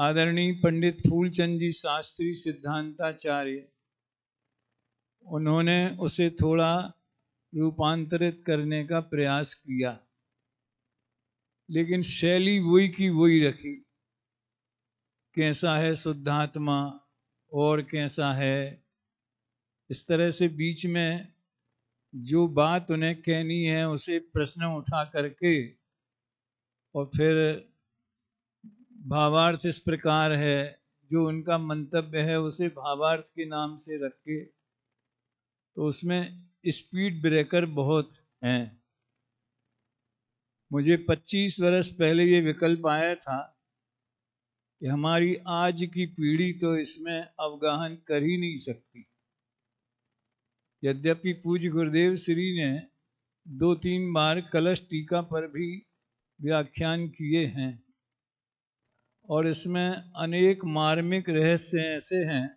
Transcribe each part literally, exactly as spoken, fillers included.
आदरणीय पंडित फूलचंद जी शास्त्री सिद्धांताचार्य, उन्होंने उसे थोड़ा रूपांतरित करने का प्रयास किया, लेकिन शैली वही की वही रखी। कैसा है शुद्धात्मा और कैसा है, इस तरह से बीच में जो बात उन्हें कहनी है उसे प्रश्न उठा करके और फिर भावार्थ इस प्रकार है, जो उनका मंतव्य है उसे भावार्थ के नाम से रख के, तो उसमें स्पीड ब्रेकर बहुत हैं। मुझे पच्चीस वर्ष पहले ये विकल्प आया था कि हमारी आज की पीढ़ी तो इसमें अवगाहन कर ही नहीं सकती। यद्यपि पूज्य गुरुदेव श्री ने दो तीन बार कलश टीका पर भी व्याख्यान किए हैं और इसमें अनेक मार्मिक रहस्य ऐसे हैं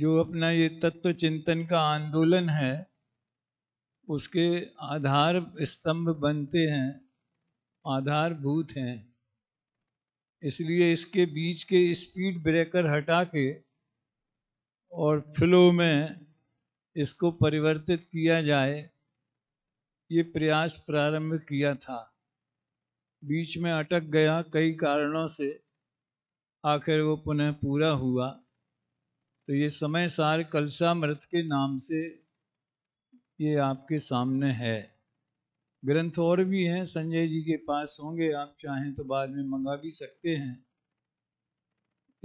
जो अपना ये तत्व चिंतन का आंदोलन है उसके आधार स्तंभ बनते हैं, आधारभूत हैं। इसलिए इसके बीच के स्पीड ब्रेकर हटा के और फ्लो में इसको परिवर्तित किया जाए, ये प्रयास प्रारंभ किया था। बीच में अटक गया कई कारणों से, आखिर वो पुनः पूरा हुआ। तो ये समयसार कलशामृत के नाम से ये आपके सामने है। ग्रंथ और भी हैं, संजय जी के पास होंगे, आप चाहें तो बाद में मंगा भी सकते हैं।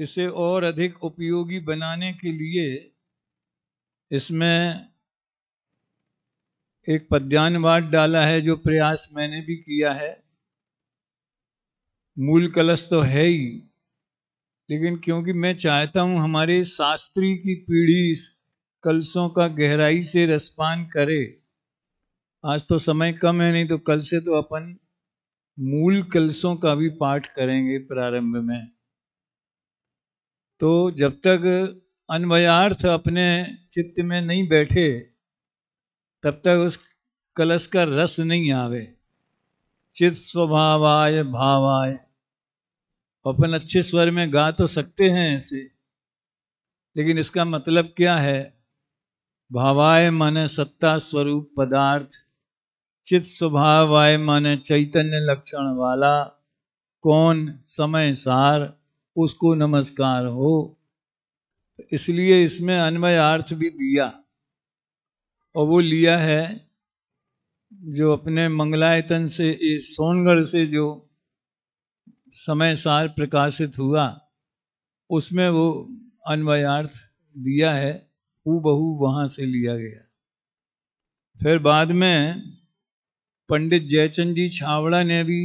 इसे और अधिक उपयोगी बनाने के लिए इसमें एक पद्यानुवाद डाला है, जो प्रयास मैंने भी किया है। मूल कलश तो है ही, लेकिन क्योंकि मैं चाहता हूं हमारे शास्त्री की पीढ़ी इस कलशों का गहराई से रसपान करे। आज तो समय कम है, नहीं तो कल से तो अपन मूल कलशों का भी पाठ करेंगे प्रारंभ में। तो जब तक अन्वयार्थ अपने चित्त में नहीं बैठे तब तक उस कलश का रस नहीं आवे। चित स्वभावाय भावाय, अपन अच्छे स्वर में गा तो सकते हैं ऐसे, लेकिन इसका मतलब क्या है? भावाय माने सत्ता स्वरूप पदार्थ, चित स्वभावाय माने चैतन्य लक्षण वाला। कौन? समय सार, उसको नमस्कार हो। इसलिए इसमें अन्वय अर्थ भी दिया, और वो लिया है जो अपने मंगलायतन से सोनगढ़ से जो समयसार प्रकाशित हुआ, उसमें वो अन्वय अर्थ दिया है, हूबहू वहाँ से लिया गया। फिर बाद में पंडित जयचंद जी छावड़ा ने भी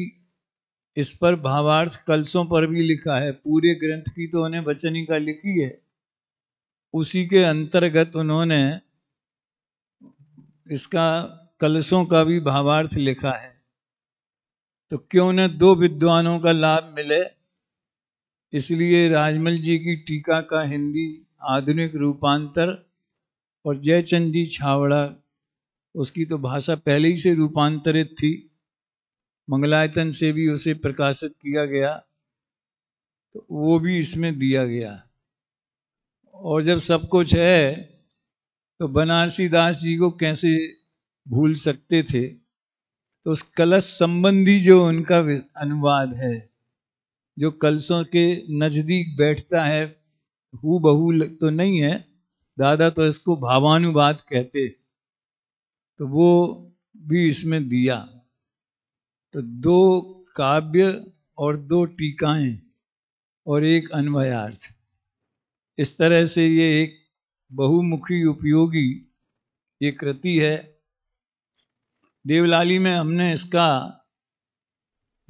इस पर भावार्थ कलशों पर भी लिखा है। पूरे ग्रंथ की तो उन्हें वचनिका लिखी है, उसी के अंतर्गत उन्होंने इसका कलशों का भी भावार्थ लिखा है। तो क्यों न दो विद्वानों का लाभ मिले, इसलिए राजमल जी की टीका का हिंदी आधुनिक रूपांतर और जयचंद जी छावड़ा, उसकी तो भाषा पहले ही से रूपांतरित थी, मंगलायतन से भी उसे प्रकाशित किया गया, तो वो भी इसमें दिया गया। और जब सब कुछ है तो बनारसीदास जी को कैसे भूल सकते थे। तो उस कलश संबंधी जो उनका अनुवाद है, जो कलशों के नज़दीक बैठता है, हूबहू तो नहीं है, दादा तो इसको भावानुवाद कहते, तो वो भी इसमें दिया। तो दो काव्य और दो टीकाएं और एक अन्वयार्थ, इस तरह से ये एक बहुमुखी उपयोगी ये कृति है। देवलाली में हमने इसका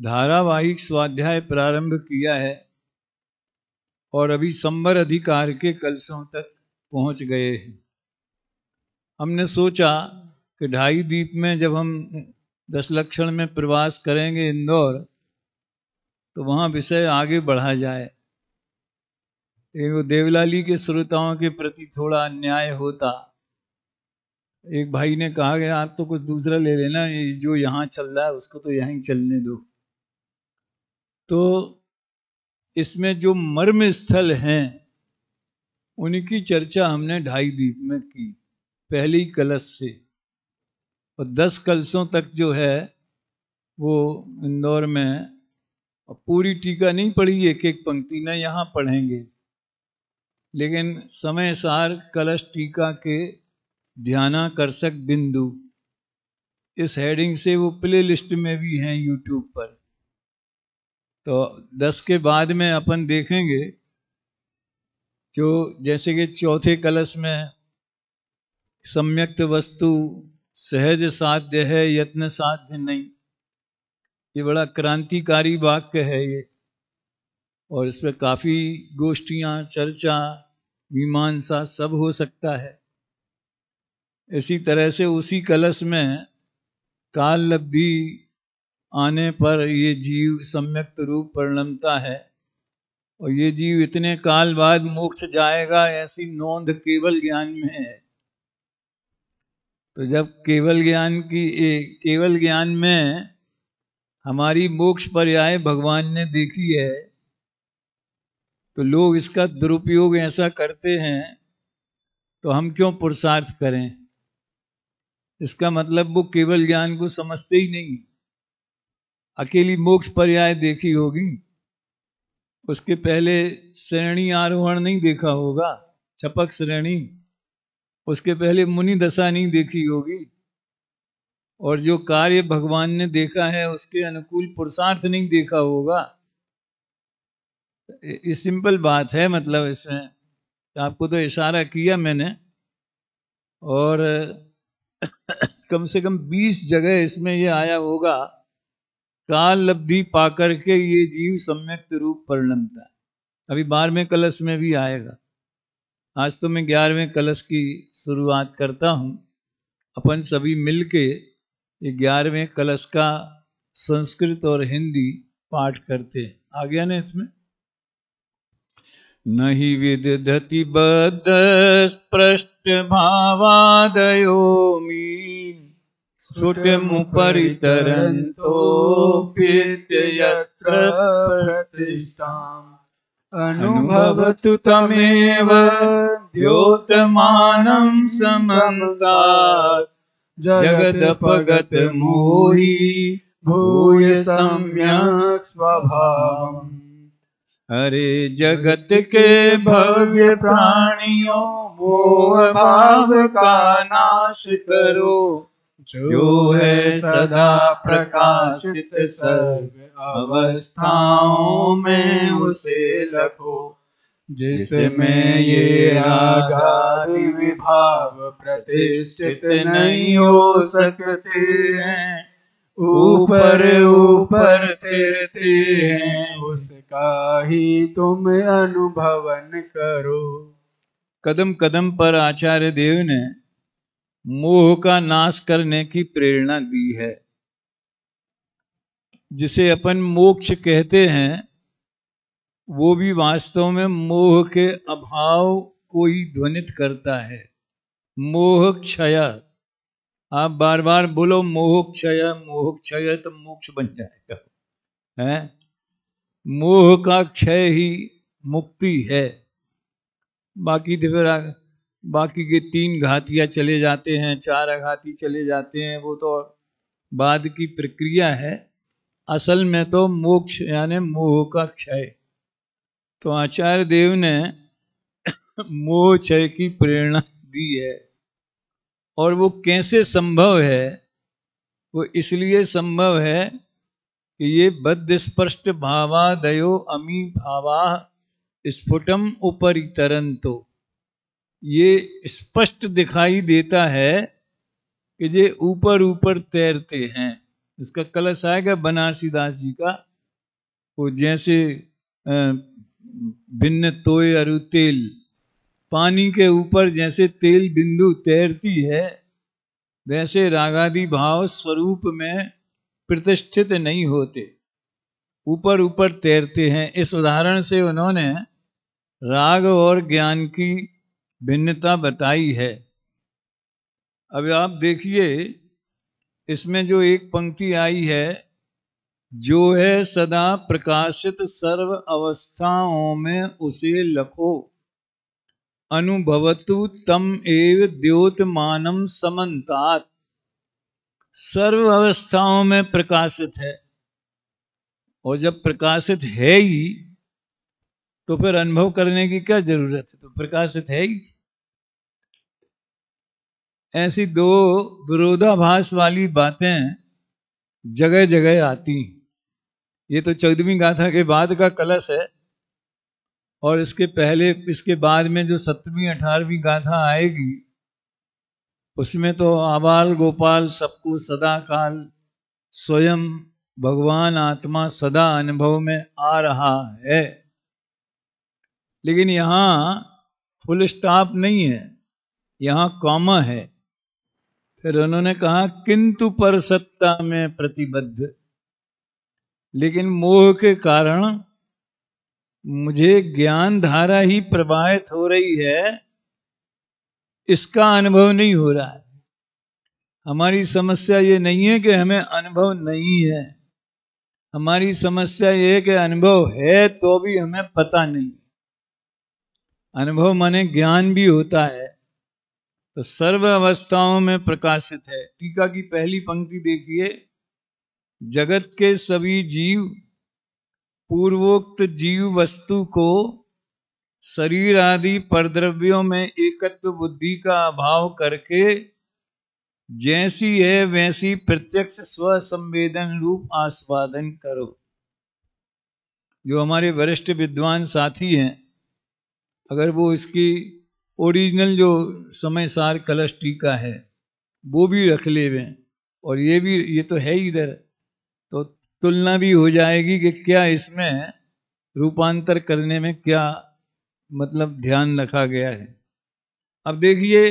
धारावाहिक स्वाध्याय प्रारंभ किया है और अभी संबर अधिकार के कलशों तक पहुंच गए हैं। हमने सोचा कि ढाई दीप में जब हम दस लक्षण में प्रवास करेंगे इंदौर, तो वहाँ विषय आगे बढ़ा जाए। वो देवलाली के श्रोताओं के प्रति थोड़ा अन्याय होता। एक भाई ने कहा कि आप तो कुछ दूसरा ले लेना, ये जो यहाँ चल रहा है उसको तो यहीं चलने दो। तो इसमें जो मर्म स्थल हैं उनकी चर्चा हमने ढाई दीप में की, पहली कलश से, और दस कलशों तक जो है वो इंदौर में। पूरी टीका नहीं पढ़ी, एक एक पंक्ति ना यहाँ पढ़ेंगे, लेकिन समयसार कलश टीका के ध्यानाकर्षक बिंदु इस हेडिंग से वो प्ले लिस्ट में भी हैं यूट्यूब पर। तो दस के बाद में अपन देखेंगे जो जैसे कि चौथे कलश में सम्यक्त वस्तु सहज साध्य है यत्न साध्य नहीं, ये बड़ा क्रांतिकारी वाक्य है ये, और इस पर काफ़ी गोष्ठियाँ, चर्चा, मीमांसा सब हो सकता है। इसी तरह से उसी कलश में काल लब्धि आने पर ये जीव सम्यक्त रूप परिणमता है, और ये जीव इतने काल बाद मोक्ष जाएगा ऐसी नोंद केवल ज्ञान में है। तो जब केवल ज्ञान की ए, केवल ज्ञान में हमारी मोक्ष पर्याय भगवान ने देखी है, तो लोग इसका दुरुपयोग ऐसा करते हैं, तो हम क्यों पुरुषार्थ करें? इसका मतलब वो केवल ज्ञान को समझते ही नहीं, अकेली मोक्ष पर्याय देखी होगी, उसके पहले श्रेणी आरोहण नहीं देखा होगा, छपक श्रेणी, उसके पहले मुनि दशा नहीं देखी होगी, और जो कार्य भगवान ने देखा है उसके अनुकूल पुरुषार्थ नहीं देखा होगा। ये सिंपल बात है, मतलब इसमें आपको तो इशारा किया मैंने, और कम से कम बीस जगह इसमें ये आया होगा, काल लब्धि पाकर के ये जीव सम्यक्त रूप परिणमता है। अभी बारहवें कलश में भी आएगा। आज तो मैं ग्यारहवें कलश की शुरुआत करता हूँ। अपन सभी मिलके ये ग्यारहवें कलश का संस्कृत और हिंदी पाठ करते हैं। आ गया ना इसमें? नहि विदधति बद्धस्पृष्ट भावादयो मी सुटमुपरितरन्तोऽप्येत्यत्र प्रतिष्ठाम् अनुभवतु तमेव द्योतमानं समन्तात् जगदपगत मोहि भूय सम्यक् स्वभावम्। हरे जगत के भव्य प्राणियों मोह भाव का नाश करो, जो है सदा प्रकाशित सर्व अवस्थाओं में उसे लखो, जिसमें ये रागादि विभाव प्रतिष्ठित नहीं हो सकते हैं, ऊपर ऊपर तैरते हैं, उसका ही तुम अनुभवन करो। कदम कदम पर आचार्य देव ने मोह का नाश करने की प्रेरणा दी है। जिसे अपन मोक्ष कहते हैं वो भी वास्तव में मोह के अभाव को ही ध्वनित करता है। मोह क्षय, आप बार बार बोलो मोह क्षय मोह क्षय तो मोक्ष बन जाएगा। है मोह का क्षय ही मुक्ति है। बाकी तो फिर बाकी के तीन घातियाँ चले जाते हैं, चार घाती चले जाते हैं, वो तो बाद की प्रक्रिया है। असल में तो मोक्ष यानी मोह का क्षय। तो आचार्य देव ने मोह क्षय की प्रेरणा दी है, और वो कैसे संभव है? वो इसलिए संभव है कि ये बद्ध स्पष्ट भावादयो अमी भावा स्फुटम उपरितरंतो, ये स्पष्ट दिखाई देता है कि ये ऊपर ऊपर तैरते हैं। इसका कलश आएगा बनारसीदास जी का, वो जैसे भिन्न तोय अरु तेल, पानी के ऊपर जैसे तेल बिंदु तैरती है, वैसे रागादि भाव स्वरूप में प्रतिष्ठित नहीं होते, ऊपर ऊपर तैरते हैं। इस उदाहरण से उन्होंने राग और ज्ञान की भिन्नता बताई है। अब आप देखिए इसमें जो एक पंक्ति आई है जो है सदा प्रकाशित सर्व अवस्थाओं में उसे लखो। अनुभवतु तम एव द्योतमानम समन्तात, सर्व अवस्थाओं में प्रकाशित है, और जब प्रकाशित है ही तो फिर अनुभव करने की क्या जरूरत है, तो प्रकाशित है ही। ऐसी दो विरोधाभास वाली बातें जगह जगह आती। ये तो चौदहवीं गाथा के बाद का कलश है, और इसके पहले इसके बाद में जो सत्रहवीं अठारहवीं गाथा आएगी उसमें तो आबाल गोपाल सबको सदा काल स्वयं भगवान आत्मा सदा अनुभव में आ रहा है। लेकिन यहाँ फुल स्टॉप नहीं है, यहाँ कॉमा है। फिर उन्होंने कहा किंतु पर सत्ता में प्रतिबद्ध, लेकिन मोह के कारण मुझे ज्ञान धारा ही प्रवाहित हो रही है, इसका अनुभव नहीं हो रहा है। हमारी समस्या ये नहीं है कि हमें अनुभव नहीं है, हमारी समस्या ये है कि अनुभव है तो भी हमें पता नहीं। अनुभव माने ज्ञान भी होता है। तो सर्व अवस्थाओं में प्रकाशित है। टीका की पहली पंक्ति देखिए, जगत के सभी जीव पूर्वोक्त जीव वस्तु को शरीर आदि परद्रव्यों में एकत्व बुद्धि का अभाव करके जैसी है वैसी प्रत्यक्ष स्व संवेदन रूप आस्वादन करो। जो हमारे वरिष्ठ विद्वान साथी हैं, अगर वो इसकी ओरिजिनल जो समयसार कलश टीका है वो भी रख ले हुए, और ये भी ये तो है इधर, तो तुलना भी हो जाएगी कि क्या इसमें रूपांतर करने में क्या मतलब ध्यान रखा गया है। अब देखिए,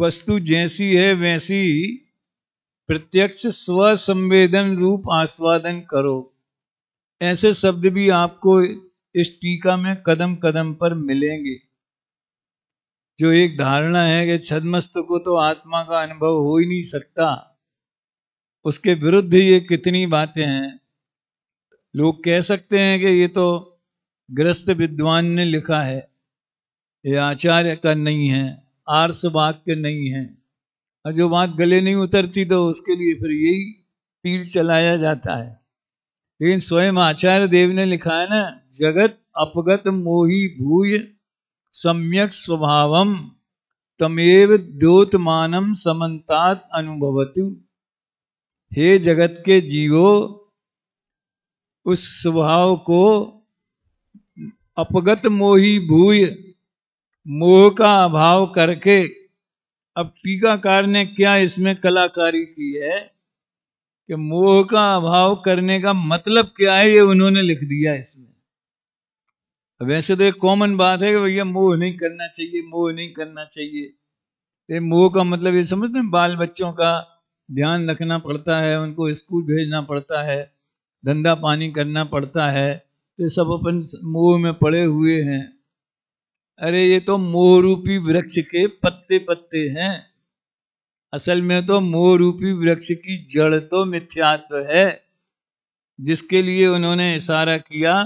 वस्तु जैसी है वैसी प्रत्यक्ष स्व संवेदन रूप आस्वादन करो, ऐसे शब्द भी आपको इस टीका में कदम कदम पर मिलेंगे। जो एक धारणा है कि छद्मस्त को तो आत्मा का अनुभव हो ही नहीं सकता, उसके विरुद्ध ये कितनी बातें हैं। लोग कह सकते हैं कि ये तो गृहस्थ विद्वान ने लिखा है, ये आचार्य का नहीं है, आर्षवाग के नहीं है, और जो बात गले नहीं उतरती तो उसके लिए फिर यही तीर चलाया जाता है। लेकिन स्वयं आचार्य देव ने लिखा है ना, जगत अपगत मोही भूय सम्यक स्वभावम तमेव द्योतमानम समन्तात अनुभवतु। हे जगत के जीवो, उस स्वभाव को अपगत मोही भूय, मोह का अभाव करके। अब टीकाकार ने क्या इसमें कलाकारी की है कि मोह का अभाव करने का मतलब क्या है, ये उन्होंने लिख दिया इसमें। वैसे तो एक कॉमन बात है कि भैया मोह नहीं करना चाहिए, मोह नहीं करना चाहिए। मोह का मतलब ये समझते हैं, बाल बच्चों का ध्यान रखना पड़ता है, उनको स्कूल भेजना पड़ता है, धंधा पानी करना पड़ता है, ये सब अपन मोह में पड़े हुए हैं। अरे ये तो मोह रूपी वृक्ष के पत्ते पत्ते हैं। असल में तो मोह रूपी वृक्ष की जड़ तो मिथ्यात्व है, जिसके लिए उन्होंने इशारा किया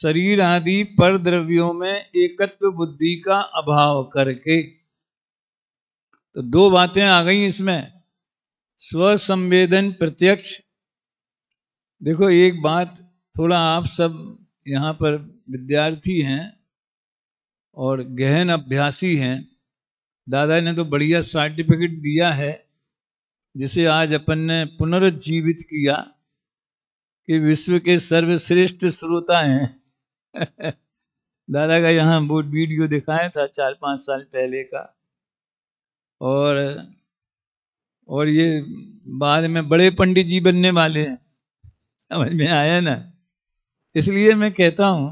शरीर आदि पर द्रव्यों में एकत्व बुद्धि का अभाव करके। तो दो बातें आ गई इसमें, स्व संवेदन प्रत्यक्ष। देखो एक बात, थोड़ा आप सब यहाँ पर विद्यार्थी हैं और गहन अभ्यासी हैं। दादा ने तो बढ़िया सर्टिफिकेट दिया है, जिसे आज अपन ने पुनर्जीवित किया कि विश्व के सर्वश्रेष्ठ श्रोता हैं। दादा का यहाँ वो वीडियो दिखाया था चार पाँच साल पहले का, और और ये बाद में बड़े पंडित जी बनने वाले हैं, समझ में आया ना। इसलिए मैं कहता हूँ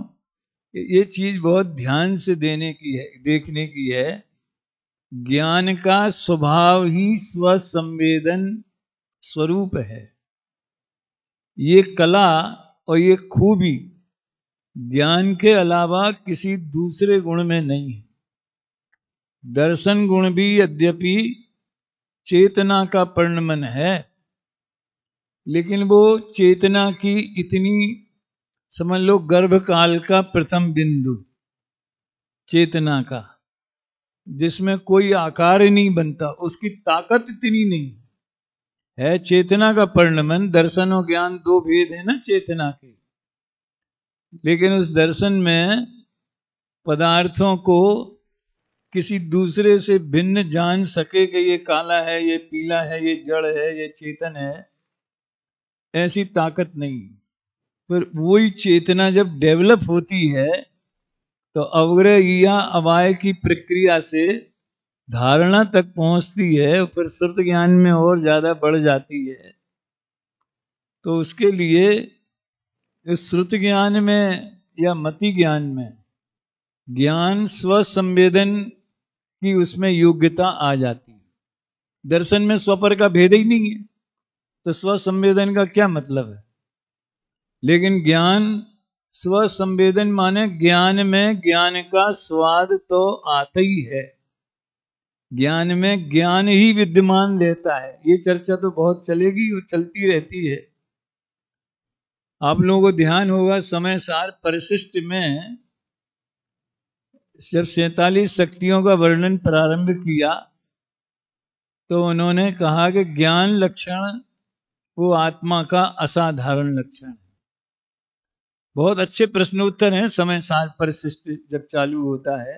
कि ये चीज़ बहुत ध्यान से देने की है, देखने की है। ज्ञान का स्वभाव ही स्व संवेदन स्वरूप है। ये कला और ये खूबी ज्ञान के अलावा किसी दूसरे गुण में नहीं है। दर्शन गुण भी यद्यपि चेतना का परिणमन है, लेकिन वो चेतना की इतनी, समझ लो गर्भ काल का प्रथम बिंदु चेतना का, जिसमें कोई आकार ही नहीं बनता, उसकी ताकत इतनी नहीं है। चेतना का परिणमन, दर्शन और ज्ञान दो भेद है ना चेतना के, लेकिन उस दर्शन में पदार्थों को किसी दूसरे से भिन्न जान सके कि ये काला है, ये पीला है, ये जड़ है, ये चेतन है, ऐसी ताकत नहीं। पर वही चेतना जब डेवलप होती है तो अवग्रह या अवाय की प्रक्रिया से धारणा तक पहुंचती है, फिर श्रुत ज्ञान में और ज़्यादा बढ़ जाती है। तो उसके लिए इस श्रुत ज्ञान में या मति ज्ञान में ज्ञान स्वसंवेदन की उसमें योग्यता आ जाती है। दर्शन में स्वपर का भेद ही नहीं है तो स्वसंवेदन का क्या मतलब है। लेकिन ज्ञान स्वसंवेदन माने ज्ञान में ज्ञान का स्वाद तो आता ही है, ज्ञान में ज्ञान ही विद्यमान रहता है। ये चर्चा तो बहुत चलेगी और चलती रहती है। आप लोगों को ध्यान होगा समयसार परिशिष्ट में जब सैतालीस शक्तियों का वर्णन प्रारंभ किया तो उन्होंने कहा कि ज्ञान लक्षण वो आत्मा का असाधारण लक्षण है। बहुत अच्छे प्रश्नोत्तर हैं समयसार परिशिष्ट जब चालू होता है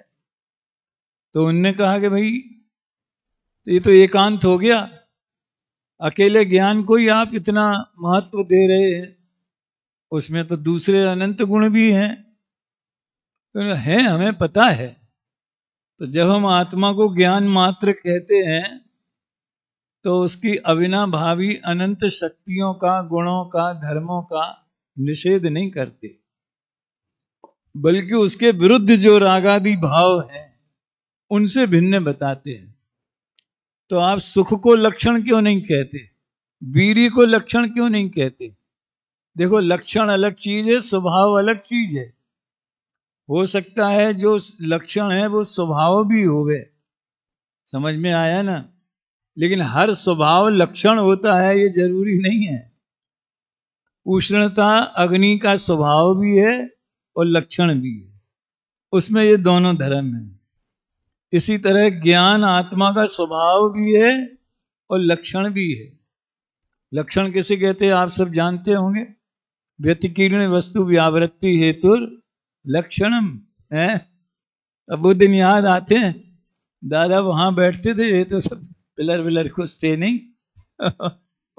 तो उनने कहा कि भाई ये तो एकांत हो गया, अकेले ज्ञान को ही आप इतना महत्व दे रहे हैं, उसमें तो दूसरे अनंत गुण भी हैं। तो है, हमें पता है। तो जब हम आत्मा को ज्ञान मात्र कहते हैं तो उसकी अविनाभावी अनंत शक्तियों का, गुणों का, धर्मों का निषेध नहीं करते, बल्कि उसके विरुद्ध जो रागादि भाव हैं उनसे भिन्न बताते हैं। तो आप सुख को लक्षण क्यों नहीं कहते, वीर्य को लक्षण क्यों नहीं कहते। देखो, लक्षण अलग चीज है, स्वभाव अलग चीज है। हो सकता है जो लक्षण है वो स्वभाव भी होवे, समझ में आया ना। लेकिन हर स्वभाव लक्षण होता है ये जरूरी नहीं है। उष्णता अग्नि का स्वभाव भी है और लक्षण भी है, उसमें ये दोनों धर्म हैं। इसी तरह ज्ञान आत्मा का स्वभाव भी है और लक्षण भी है। लक्षण किसे कहते हैं आप सब जानते होंगे, व्यतिकीर्ण वस्तु व्यावृत्ति हेतुर लक्षणम है। अब वो दिन याद आते हैं, दादा वहाँ बैठते थे, ये तो सब पिलर विलर कुछ थे नहीं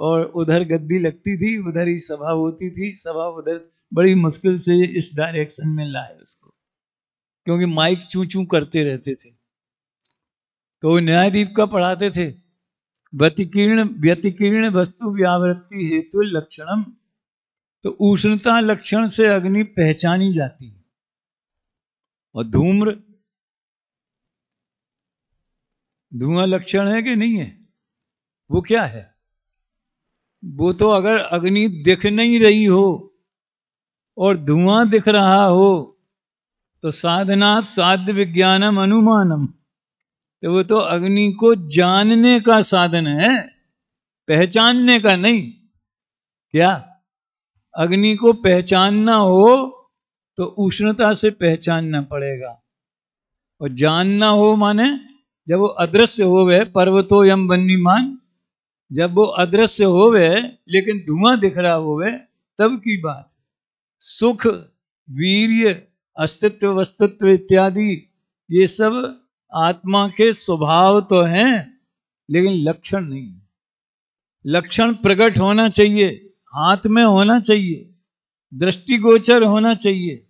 और उधर गद्दी लगती थी, उधर ही सभा होती थी। सभा उधर बड़ी मुश्किल से इस डायरेक्शन में लाए उसको, क्योंकि माइक चू चू करते रहते थे। तो वो न्याय दीप का पढ़ाते थे, व्यतिकीर्ण व्यतिकीर्ण वस्तु व्यावृत्ति हेतु लक्षणम। तो उष्णता लक्षण से अग्नि पहचानी जाती है और धूम्र धुआं लक्षण है कि नहीं है, वो क्या है। वो तो अगर अग्नि दिख नहीं रही हो और धुआं दिख रहा हो तो साधनात् साध्य विज्ञानम अनुमानम, तो वो तो अग्नि को जानने का साधन है, पहचानने का नहीं। क्या अग्नि को पहचानना हो तो उष्णता से पहचानना पड़ेगा, और जानना हो माने जब वो अदृश्य होवे, पर्वतो यम वन्यमान, जब वो अदृश्य होवे लेकिन धुआं दिख रहा होवे तब की बात। सुख, वीर्य, अस्तित्व, वस्तुत्व इत्यादि ये सब आत्मा के स्वभाव तो हैं लेकिन लक्षण नहीं। लक्षण प्रकट होना चाहिए, हाथ में होना चाहिए, दृष्टिगोचर होना चाहिए,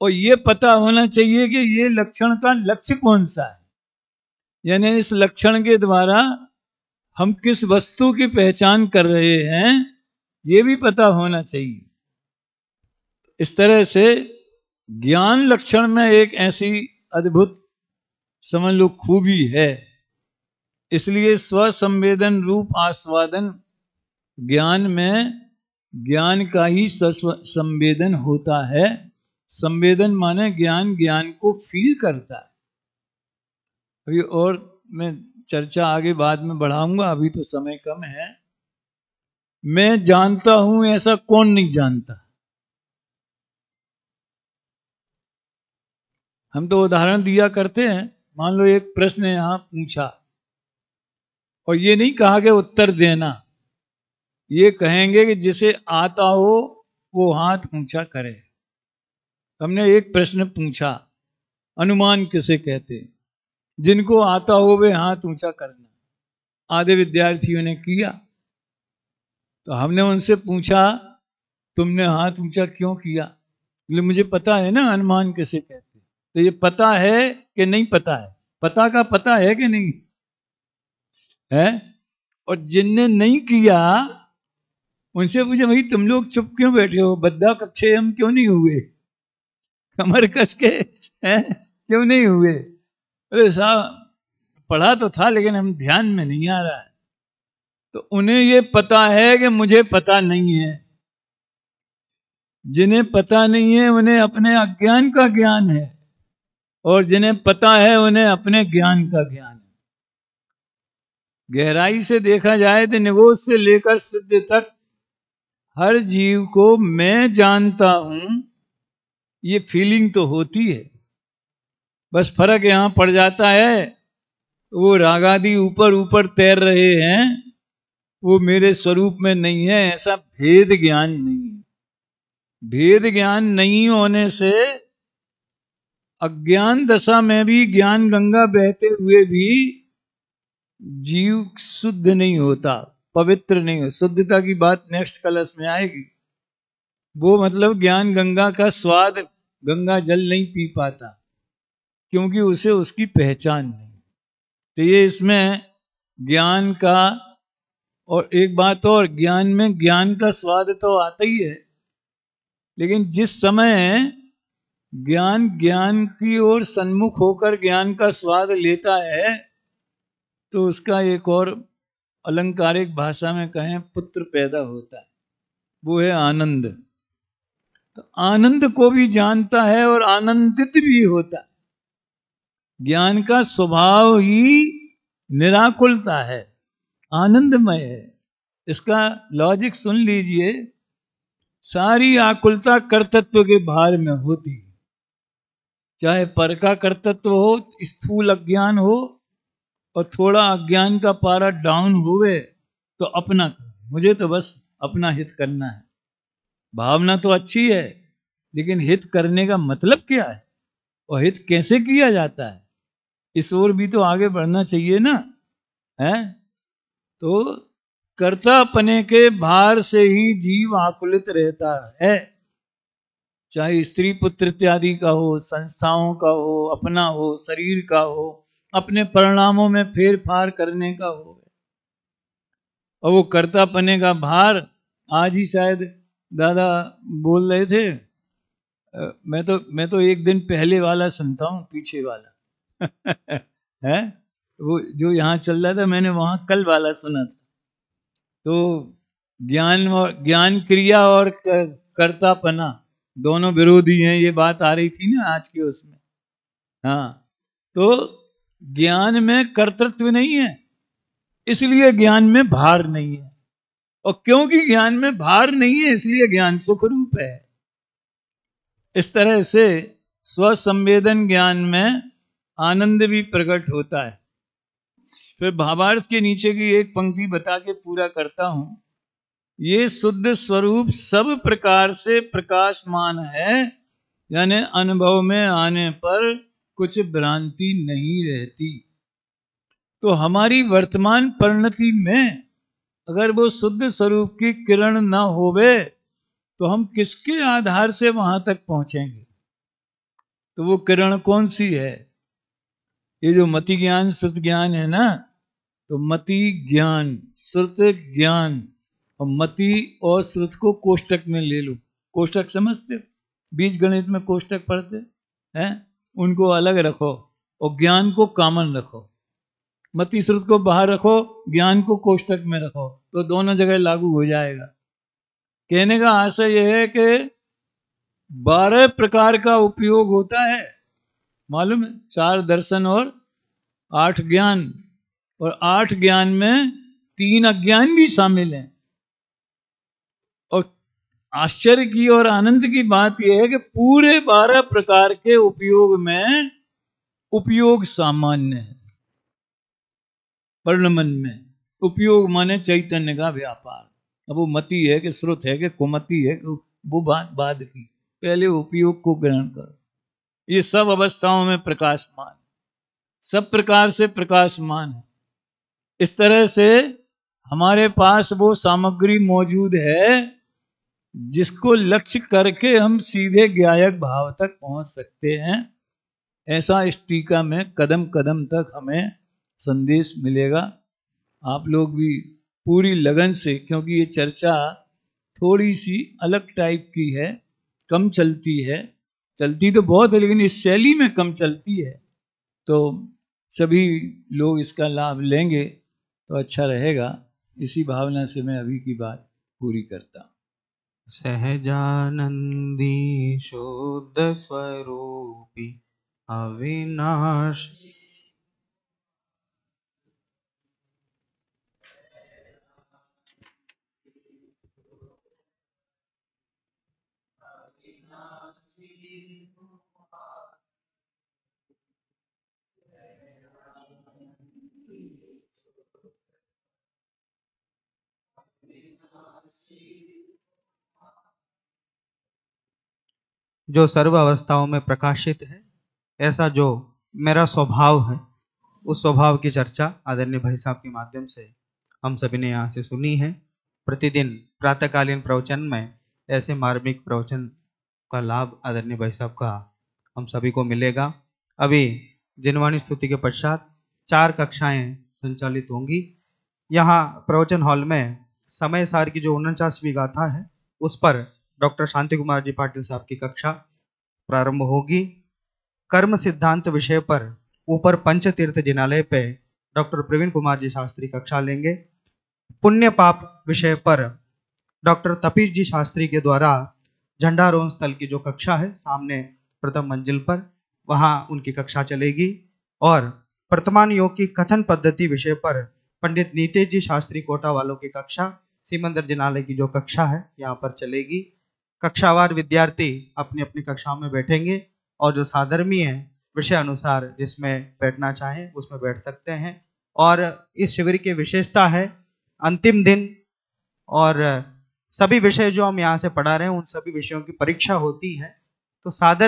और ये पता होना चाहिए कि ये लक्षण का लक्ष्य कौन सा है। यानी इस लक्षण के द्वारा हम किस वस्तु की पहचान कर रहे हैं ये भी पता होना चाहिए। इस तरह से ज्ञान लक्षण में एक ऐसी अद्भुत, समझ लो, खूबी है। इसलिए स्वसंवेदन रूप आस्वादन ज्ञान में ज्ञान का ही संवेदन होता है। संवेदन माने ज्ञान ज्ञान को फील करता है। अभी और मैं चर्चा आगे बाद में बढ़ाऊंगा, अभी तो समय कम है। मैं जानता हूं, ऐसा कौन नहीं जानता। हम तो उदाहरण दिया करते हैं, मान लो एक प्रश्न यहां पूछा और ये नहीं कहा कि उत्तर देना, ये कहेंगे कि जिसे आता हो वो हाथ ऊंचा करे। हमने एक प्रश्न पूछा, अनुमान किसे कहते, जिनको आता हो वे हाथ ऊंचा करना। आधे विद्यार्थियों ने किया, तो हमने उनसे पूछा तुमने हाथ ऊंचा क्यों किया? बोले मुझे पता है ना अनुमान किसे कहते। तो ये पता है कि नहीं पता है, पता का पता है कि नहीं है। और जिनने नहीं किया उनसे पूछे भाई तुम लोग चुप क्यों बैठे हो, बद्धा कक्षे हम क्यों नहीं हुए, कमर कस के हैं क्यों नहीं हुए? अरे साहब पढ़ा तो था लेकिन हम ध्यान में नहीं आ रहा है। तो उन्हें ये पता है कि मुझे पता नहीं है। जिन्हें पता नहीं है उन्हें अपने अज्ञान का ज्ञान है, और जिन्हें पता है उन्हें अपने ज्ञान का ज्ञान है। गहराई से देखा जाए तो निगोद से लेकर सिद्ध तक हर जीव को मैं जानता हूं, ये फीलिंग तो होती है। बस फर्क यहां पड़ जाता है, वो रागादि ऊपर ऊपर तैर रहे हैं, वो मेरे स्वरूप में नहीं है, ऐसा भेद ज्ञान नहीं है। भेद ज्ञान नहीं होने से अज्ञान दशा में भी ज्ञान गंगा बहते हुए भी जीव शुद्ध नहीं होता, पवित्र नहीं होता। शुद्धता की बात नेक्स्ट कलश में आएगी। वो मतलब ज्ञान गंगा का स्वाद, गंगा जल नहीं पी पाता क्योंकि उसे उसकी पहचान नहीं। तो ये इसमें ज्ञान का, और एक बात और, ज्ञान में ज्ञान का स्वाद तो आता ही है, लेकिन जिस समय ज्ञान ज्ञान की ओर सन्मुख होकर ज्ञान का स्वाद लेता है तो उसका एक और अलंकारिक भाषा में कहें पुत्र पैदा होता है, वो है आनंद। तो आनंद को भी जानता है और आनंदित भी होता है। ज्ञान का स्वभाव ही निराकुलता है, आनंदमय है। इसका लॉजिक सुन लीजिए। सारी आकुलता कर्तृत्व के भार में होती है, चाहे पर का कर्तृत्व हो, स्थूल अज्ञान हो, और थोड़ा अज्ञान का पारा डाउन हुए तो अपना, मुझे तो बस अपना हित करना है। भावना तो अच्छी है लेकिन हित करने का मतलब क्या है और हित कैसे किया जाता है, इस ओर भी तो आगे बढ़ना चाहिए ना, है। तो कर्तापने के भार से ही जीव आकुलित रहता है, चाहे स्त्री पुत्र इत्यादि का हो, संस्थाओं का हो, अपना हो, शरीर का हो, अपने परिणामों में फेरफार करने का हो। और वो कर्तापने का भार, आज ही शायद दादा बोल रहे थे, मैं तो मैं तो एक दिन पहले वाला सुनता हूँ, पीछे वाला है वो जो यहाँ चल रहा था, मैंने वहाँ कल वाला सुना था। तो ज्ञान और ज्ञान क्रिया और कर्तापना दोनों विरोधी हैं, ये बात आ रही थी ना आज के उसमें। हाँ, तो ज्ञान में कर्तृत्व नहीं है इसलिए ज्ञान में भार नहीं है, और क्योंकि ज्ञान में भार नहीं है इसलिए ज्ञान सुखरूप है। इस तरह से स्वसंवेदन ज्ञान में आनंद भी प्रकट होता है। फिर भावार्थ के नीचे की एक पंक्ति बता के पूरा करता हूं। ये शुद्ध स्वरूप सब प्रकार से प्रकाशमान है, यानी अनुभव में आने पर कुछ भ्रांति नहीं रहती। तो हमारी वर्तमान परिणति में अगर वो शुद्ध स्वरूप की किरण ना होवे तो हम किसके आधार से वहां तक पहुंचेंगे? तो वो किरण कौन सी है? ये जो मति ज्ञान श्रुत ज्ञान है ना, तो मति ज्ञान, श्रुत ज्ञान, और मति और श्रुत को कोष्टक में ले लो। कोष्टक समझते, बीज गणित में कोष्टक पढ़ते हैं, उनको अलग रखो और ज्ञान को कॉमन रखो। मति श्रुत को बाहर रखो, ज्ञान को कोष्टक में रखो, तो दोनों जगह लागू हो जाएगा। कहने का आशय यह है कि बारह प्रकार का उपयोग होता है, मालूम है, चार दर्शन और आठ ज्ञान, और आठ ज्ञान में तीन अज्ञान भी शामिल हैं। आश्चर्य की और आनंद की बात यह है कि पूरे बारह प्रकार के उपयोग में उपयोग सामान्य है। पर्णमन में उपयोग माने चैतन्य का व्यापार। अब वो मति है कि श्रुत है कि कुमति है, वो बात बाद की, पहले उपयोग को ग्रहण करो। ये सब अवस्थाओं में प्रकाशमान, सब प्रकार से प्रकाशमान है। इस तरह से हमारे पास वो सामग्री मौजूद है जिसको लक्ष्य करके हम सीधे ज्ञायक भाव तक पहुंच सकते हैं। ऐसा इस टीका में कदम कदम तक हमें संदेश मिलेगा। आप लोग भी पूरी लगन से, क्योंकि ये चर्चा थोड़ी सी अलग टाइप की है, कम चलती है, चलती तो बहुत है लेकिन इस शैली में कम चलती है, तो सभी लोग इसका लाभ लेंगे तो अच्छा रहेगा। इसी भावना से मैं अभी की बात पूरी करता हूँ। सहजानंदी शुद्ध स्वरूपी अविनाश जो सर्व अवस्थाओं में प्रकाशित है, ऐसा जो मेरा स्वभाव है, उस स्वभाव की चर्चा आदरणीय भाई साहब के माध्यम से हम सभी ने यहाँ से सुनी है। प्रतिदिन प्रातःकालीन प्रवचन में ऐसे मार्मिक प्रवचन का लाभ आदरणीय भाई साहब का हम सभी को मिलेगा। अभी जिनवाणी स्तुति के पश्चात चार कक्षाएं संचालित होंगी। यहाँ प्रवचन हॉल में समयसार की जो उनचासवीं गाथा है उस पर डॉक्टर शांति कुमार जी पाटिल साहब की कक्षा प्रारंभ होगी। कर्म सिद्धांत विषय पर ऊपर पंचतीर्थ जिनालय पे डॉक्टर प्रवीण कुमार जी शास्त्री कक्षा लेंगे। पुण्य पाप विषय पर डॉक्टर तपीश जी शास्त्री के द्वारा झंडारोहण स्थल की जो कक्षा है सामने प्रथम मंजिल पर, वहाँ उनकी कक्षा चलेगी। और वर्तमान योग की कथन पद्धति विषय पर पंडित नीतेश जी शास्त्री कोटा वालों की कक्षा सीमंदर जिनालय की जो कक्षा है यहाँ पर चलेगी। कक्षावार विद्यार्थी अपनी अपनी कक्षाओं में बैठेंगे और जो साधर्मी है विषय अनुसार जिसमें बैठना चाहें उसमें बैठ सकते हैं। और इस शिविर की विशेषता है अंतिम दिन और सभी विषय जो हम यहाँ से पढ़ा रहे हैं उन सभी विषयों की परीक्षा होती है, तो साधर